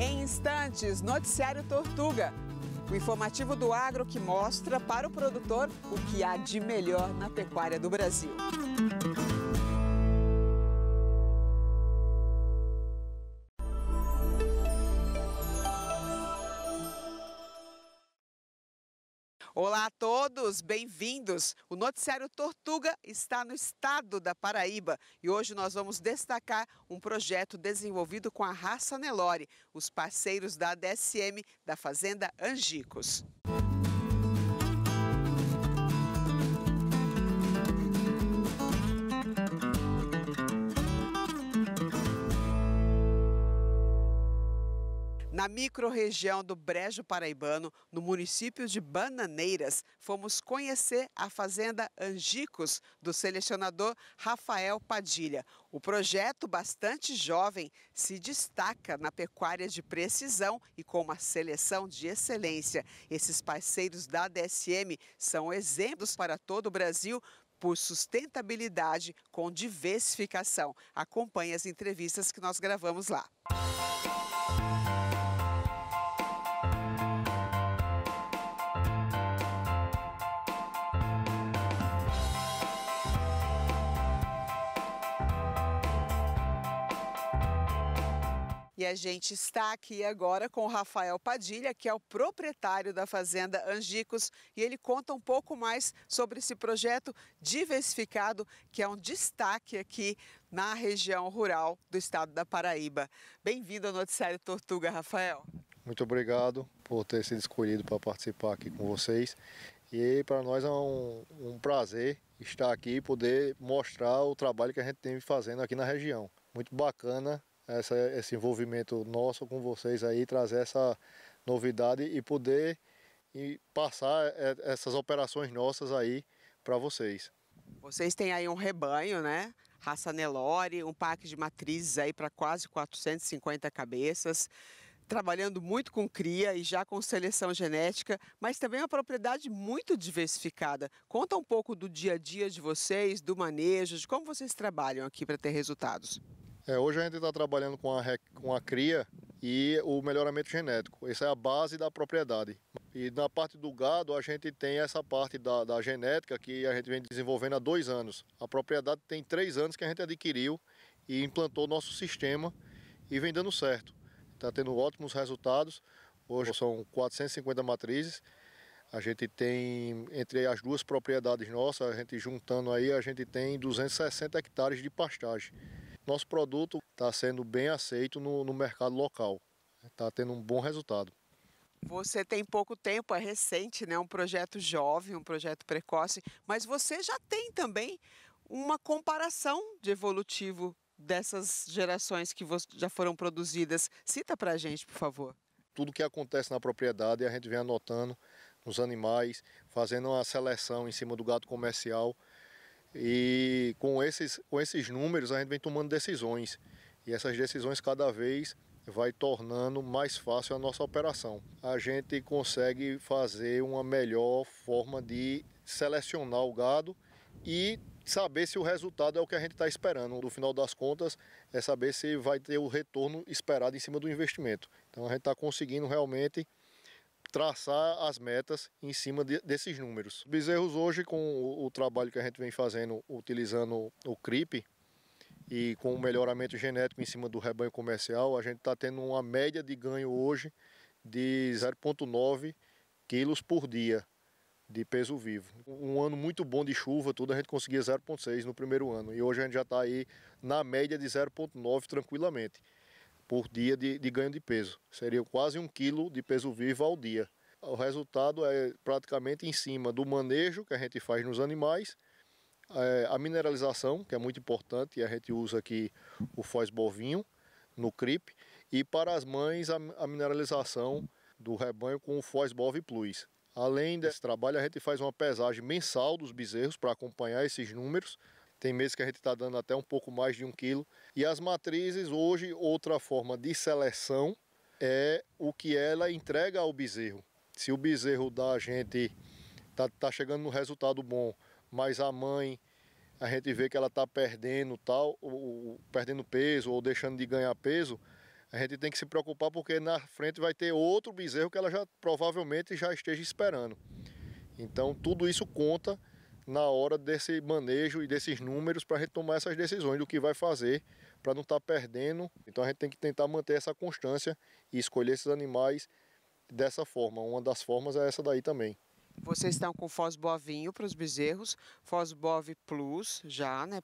Em instantes, noticiário Tortuga, o informativo do agro que mostra para o produtor o que há de melhor na pecuária do Brasil. Olá a todos, bem-vindos. O noticiário Tortuga está no estado da Paraíba e hoje nós vamos destacar um projeto desenvolvido com a raça Nelore, os parceiros da ADSM da Fazenda Angicos. Na microrregião do Brejo Paraibano, no município de Bananeiras, fomos conhecer a Fazenda Angicos do selecionador Rafael Padilha. O projeto, bastante jovem, se destaca na pecuária de precisão e com uma seleção de excelência. Esses parceiros da DSM são exemplos para todo o Brasil por sustentabilidade com diversificação. Acompanhe as entrevistas que nós gravamos lá. E a gente está aqui agora com o Rafael Padilha, que é o proprietário da Fazenda Angicos, e ele conta um pouco mais sobre esse projeto diversificado, que é um destaque aqui na região rural do estado da Paraíba. Bem-vindo ao noticiário Tortuga, Rafael. Muito obrigado por ter sido escolhido para participar aqui com vocês. E para nós é um prazer estar aqui e poder mostrar o trabalho que a gente tem fazendo aqui na região. Muito bacana esse envolvimento nosso com vocês aí, trazer essa novidade e poder passar essas operações nossas aí para vocês. Vocês têm aí um rebanho, né? Raça Nelore, um parque de matrizes aí para quase 450 cabeças, trabalhando muito com cria e já com seleção genética, mas também uma propriedade muito diversificada. Conta um pouco do dia a dia de vocês, do manejo, de como vocês trabalham aqui para ter resultados. Hoje a gente está trabalhando com a cria e o melhoramento genético. Essa é a base da propriedade. E na parte do gado, a gente tem essa parte da genética que a gente vem desenvolvendo há 2 anos. A propriedade tem 3 anos que a gente adquiriu e implantou nosso sistema e vem dando certo. Está tendo ótimos resultados. Hoje são 450 matrizes. A gente tem, entre as duas propriedades nossas, a gente juntando aí, a gente tem 260 hectares de pastagem. Nosso produto está sendo bem aceito no mercado local, está tendo um bom resultado. Você tem pouco tempo, é recente, né? Um projeto jovem, um projeto precoce, mas você já tem também uma comparação de evolutivo dessas gerações que já foram produzidas. Cita para a gente, por favor. Tudo que acontece na propriedade a gente vem anotando nos animais, fazendo uma seleção em cima do gado comercial. E com esses números a gente vem tomando decisões e essas decisões cada vez vai tornando mais fácil a nossa operação. A gente consegue fazer uma melhor forma de selecionar o gado e saber se o resultado é o que a gente está esperando. No final das contas é saber se vai ter o retorno esperado em cima do investimento. Então a gente está conseguindo realmente traçar as metas em cima desses números. Bezerros hoje, com o trabalho que a gente vem fazendo, utilizando o CRIP e com o melhoramento genético em cima do rebanho comercial, a gente está tendo uma média de ganho hoje de 0,9 quilos por dia de peso vivo. Um ano muito bom de chuva, tudo, a gente conseguia 0,6 no primeiro ano e hoje a gente já está aí na média de 0,9 tranquilamente por dia de ganho de peso. Seria quase 1 quilo de peso vivo ao dia. O resultado é praticamente em cima do manejo que a gente faz nos animais, a mineralização, que é muito importante, e a gente usa aqui o fosbovinho no CRIP, e para as mães a mineralização do rebanho com o Fosbov Plus. Além desse trabalho, a gente faz uma pesagem mensal dos bezerros para acompanhar esses números. Tem meses que a gente está dando até um pouco mais de 1 quilo. E as matrizes, hoje, outra forma de seleção é o que ela entrega ao bezerro. Se o bezerro da gente está chegando no resultado bom, mas a mãe, a gente vê que ela está perdendo peso ou deixando de ganhar peso, a gente tem que se preocupar porque na frente vai ter outro bezerro que ela já provavelmente já esteja esperando. Então tudo isso conta na hora desse manejo e desses números para a gente tomar essas decisões do que vai fazer para não estar perdendo. Então a gente tem que tentar manter essa constância e escolher esses animais dessa forma. Uma das formas é essa daí também. Vocês estão com Fosbovinho para os bezerros, Fosbov Plus já, né,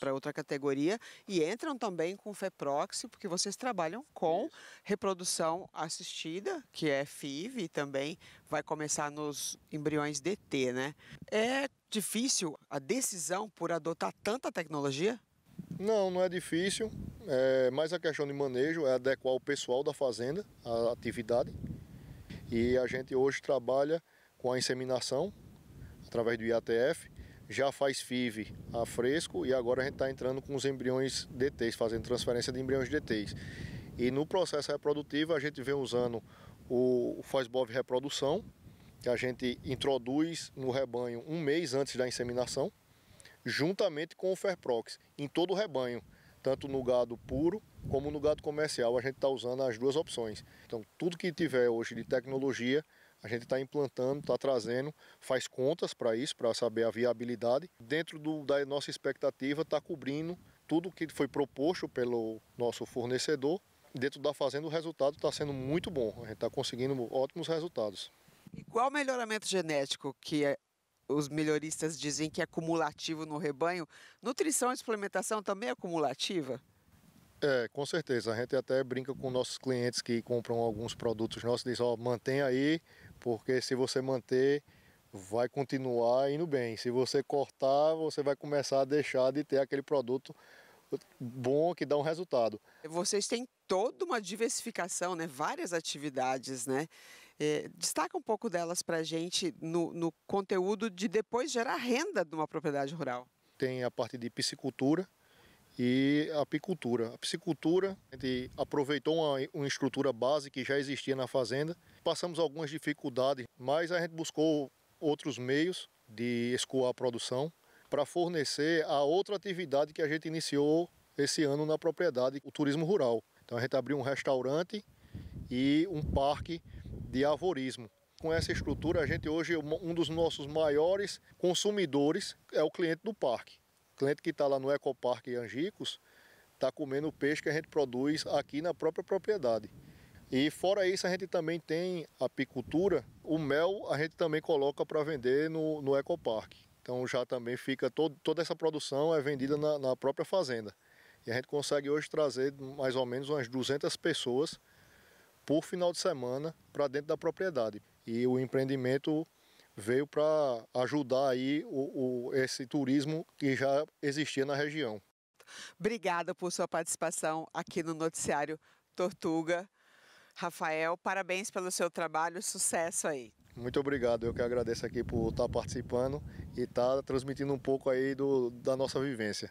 para outra categoria, e entram também com Feprox, porque vocês trabalham com reprodução assistida, que é FIV, e também vai começar nos embriões DT, né? É difícil a decisão por adotar tanta tecnologia? Não, não é difícil, mas a questão de manejo é adequar o pessoal da fazenda à atividade, e a gente hoje trabalha com a inseminação, através do IATF, já faz FIV a fresco e agora a gente está entrando com os embriões DTs, fazendo transferência de embriões DTs. E no processo reprodutivo a gente vem usando o Fosbov Reprodução, que a gente introduz no rebanho um mês antes da inseminação, juntamente com o Feprox, em todo o rebanho, tanto no gado puro como no gado comercial, a gente está usando as duas opções. Então tudo que tiver hoje de tecnologia, a gente está implantando, está trazendo, faz contas para isso, para saber a viabilidade. Dentro da nossa expectativa, está cobrindo tudo que foi proposto pelo nosso fornecedor. Dentro da fazenda, o resultado está sendo muito bom. A gente está conseguindo ótimos resultados. E qual melhoramento genético que os melhoristas dizem que é cumulativo no rebanho? Nutrição e suplementação também é cumulativa? É, com certeza. A gente até brinca com nossos clientes que compram alguns produtos nossos e diz, ó, mantém aí, porque se você manter, vai continuar indo bem. Se você cortar, você vai começar a deixar de ter aquele produto bom que dá um resultado. Vocês têm toda uma diversificação, né? Várias atividades, né? Destaca um pouco delas para a gente no conteúdo de depois gerar renda de uma propriedade rural. Tem a parte de piscicultura e a apicultura. A piscicultura, a gente aproveitou uma estrutura base que já existia na fazenda. Passamos algumas dificuldades, mas a gente buscou outros meios de escoar a produção para fornecer a outra atividade que a gente iniciou esse ano na propriedade, o turismo rural. Então a gente abriu um restaurante e um parque de arvorismo. Com essa estrutura, a gente hoje, um dos nossos maiores consumidores é o cliente do parque. O cliente que está lá no ecoparque Angicos está comendo o peixe que a gente produz aqui na própria propriedade. E fora isso, a gente também tem apicultura. O mel a gente também coloca para vender no ecoparque. Então já também fica toda essa produção é vendida na própria fazenda. E a gente consegue hoje trazer mais ou menos umas 200 pessoas por final de semana para dentro da propriedade. E o empreendimento veio para ajudar aí esse turismo que já existia na região. Obrigada por sua participação aqui no Noticiário Tortuga. Rafael, parabéns pelo seu trabalho, sucesso aí. Muito obrigado, eu que agradeço aqui por estar participando e estar transmitindo um pouco aí da nossa vivência.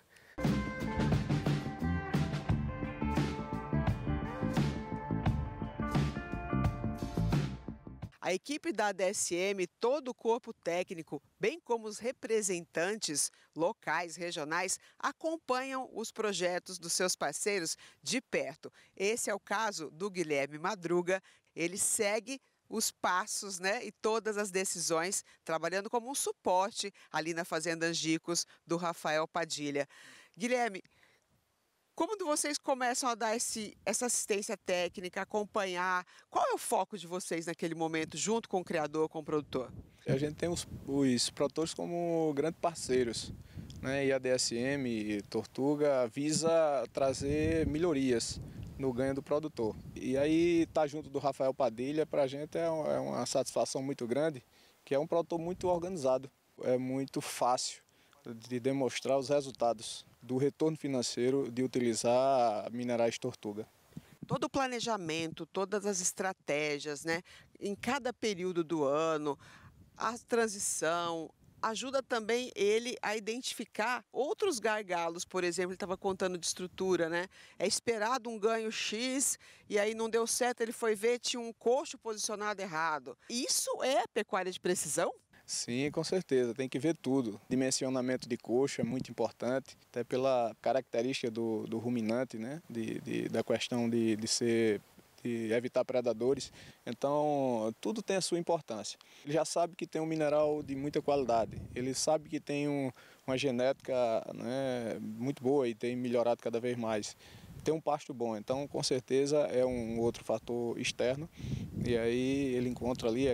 A equipe da ADSM, todo o corpo técnico, bem como os representantes locais, regionais, acompanham os projetos dos seus parceiros de perto. Esse é o caso do Guilherme Madruga. Ele segue os passos, né, e todas as decisões, trabalhando como um suporte ali na Fazenda Angicos do Rafael Padilha. Guilherme, como vocês começam a dar essa assistência técnica, acompanhar? Qual é o foco de vocês naquele momento, junto com o criador, com o produtor? A gente tem os produtores como grandes parceiros, né? E a DSM e Tortuga visa trazer melhorias no ganho do produtor. E aí estar junto do Rafael Padilha, para a gente é uma satisfação muito grande, que é um produtor muito organizado, é muito fácil de demonstrar os resultados do retorno financeiro de utilizar minerais Tortuga. Todo o planejamento, todas as estratégias, né, em cada período do ano, a transição, ajuda também ele a identificar outros gargalos. Por exemplo, ele estava contando de estrutura, né? É esperado um ganho X e aí não deu certo, ele foi ver, tinha um coxo posicionado errado. Isso é pecuária de precisão? Sim, com certeza, tem que ver tudo. Dimensionamento de coxa é muito importante, até pela característica do ruminante, né? Da questão de evitar predadores. Então, tudo tem a sua importância. Ele já sabe que tem um mineral de muita qualidade, ele sabe que tem uma genética, né, muito boa e tem melhorado cada vez mais. Tem um pasto bom, então com certeza é um outro fator externo, e aí ele encontra ali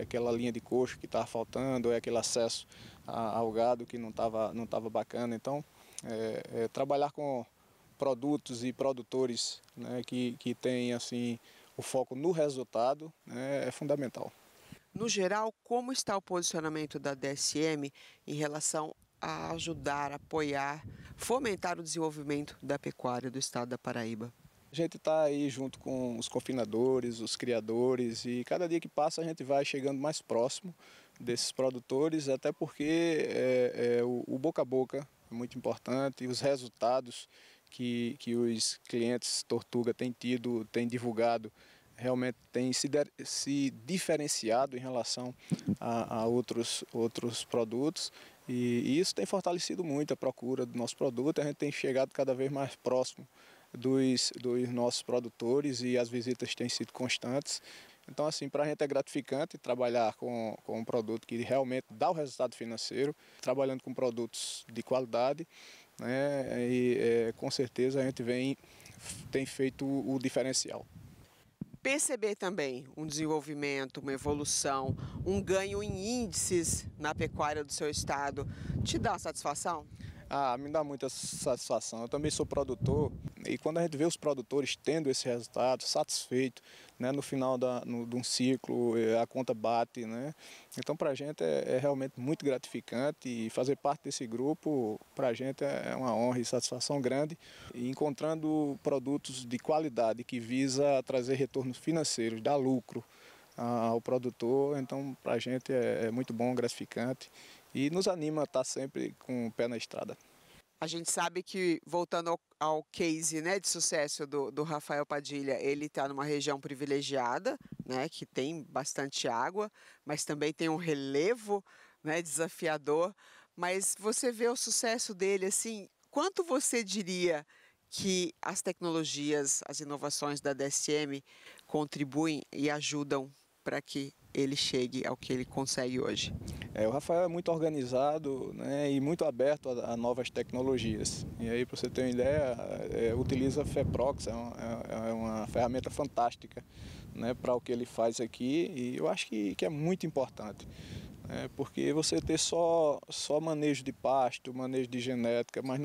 aquela linha de coxo que estava faltando, é aquele acesso ao gado que não estava bacana. Então trabalhar com produtos e produtores, né, que tem assim o foco no resultado, né, é fundamental. No geral, como está o posicionamento da DSM em relação a ajudar, apoiar, fomentar o desenvolvimento da pecuária do estado da Paraíba? A gente está aí junto com os confinadores, os criadores, e cada dia que passa a gente vai chegando mais próximo desses produtores, até porque o boca a boca é muito importante, e os resultados que os clientes Tortuga têm tido, têm divulgado, realmente tem se diferenciado em relação a outros produtos, e isso tem fortalecido muito a procura do nosso produto. A gente tem chegado cada vez mais próximo dos nossos produtores, e as visitas têm sido constantes. Então, assim, para a gente é gratificante trabalhar com um produto que realmente dá o resultado financeiro, trabalhando com produtos de qualidade, né, e com certeza a gente tem feito o diferencial. Perceber também um desenvolvimento, uma evolução, um ganho em índices na pecuária do seu estado, te dá satisfação? Ah, me dá muita satisfação. Eu também sou produtor, e quando a gente vê os produtores tendo esse resultado, satisfeito, né, no final de um ciclo, a conta bate, né? Então, para a gente é realmente muito gratificante, e fazer parte desse grupo, para a gente é uma honra e satisfação grande, e encontrando produtos de qualidade que visa trazer retornos financeiros, dar lucro ao produtor. Então, para a gente é muito bom, gratificante, e nos anima a estar sempre com o pé na estrada. A gente sabe que, voltando ao case, né, de sucesso do Rafael Padilha, ele está numa região privilegiada, né, que tem bastante água, mas também tem um relevo, né, desafiador. Mas você vê o sucesso dele, assim, quanto você diria que as tecnologias, as inovações da DSM contribuem e ajudam para que ele chegue ao que ele consegue hoje? O Rafael é muito organizado, né, e muito aberto a novas tecnologias. E aí, para você ter uma ideia, utiliza Feprox, é uma ferramenta fantástica, né, para o que ele faz aqui, e eu acho que é muito importante. Porque você ter só manejo de pasto, manejo de genética, mas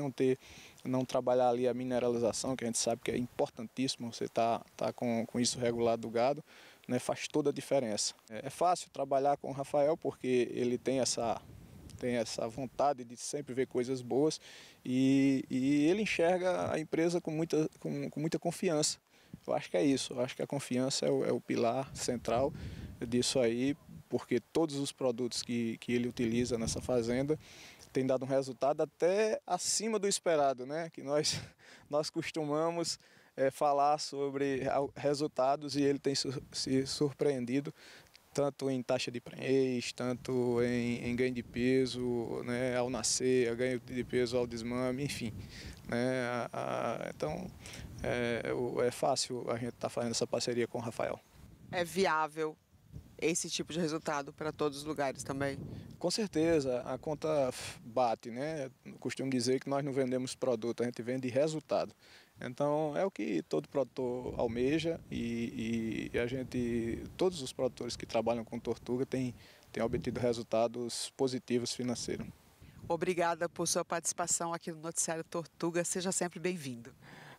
não trabalhar ali a mineralização, que a gente sabe que é importantíssimo, você tá com isso regulado do gado, né, faz toda a diferença. É fácil trabalhar com o Rafael, porque ele tem essa vontade de sempre ver coisas boas, e ele enxerga a empresa com muita confiança. Eu acho que é isso, eu acho que a confiança é o pilar central disso aí, porque todos os produtos que ele utiliza nessa fazenda tem dado um resultado até acima do esperado, né? Que nós costumamos falar sobre resultados, e ele tem se surpreendido tanto em taxa de prenhez, tanto em ganho de peso, né, ao nascer, ganho de peso ao desmame, enfim, né? Então é fácil a gente estar fazendo essa parceria com o Rafael. É viável esse tipo de resultado para todos os lugares também? Com certeza, a conta bate, né? Eu costumo dizer que nós não vendemos produto, a gente vende resultado. Então é o que todo produtor almeja, e todos os produtores que trabalham com Tortuga têm obtido resultados positivos financeiros. Obrigada por sua participação aqui no Noticiário Tortuga, seja sempre bem-vindo.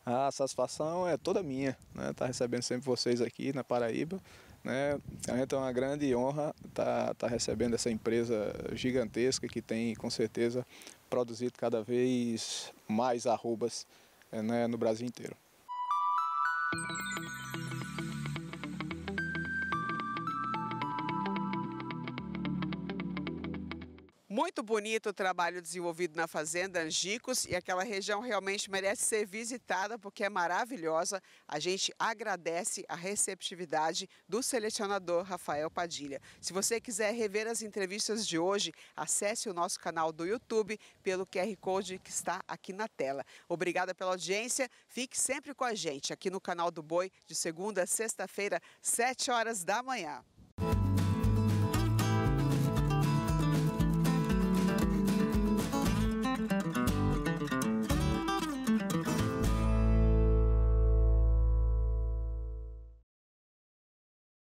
A satisfação é toda minha, né? Tá recebendo sempre vocês aqui na Paraíba, né? A gente é uma grande honra tá recebendo essa empresa gigantesca, que tem com certeza produzido cada vez mais arrobas, né, no Brasil inteiro. Muito bonito o trabalho desenvolvido na Fazenda Angicos e aquela região realmente merece ser visitada porque é maravilhosa. A gente agradece a receptividade do selecionador Rafael Padilha. Se você quiser rever as entrevistas de hoje, acesse o nosso canal do YouTube pelo QR Code que está aqui na tela. Obrigada pela audiência. Fique sempre com a gente aqui no Canal do Boi, de segunda a sexta-feira, 7 horas da manhã.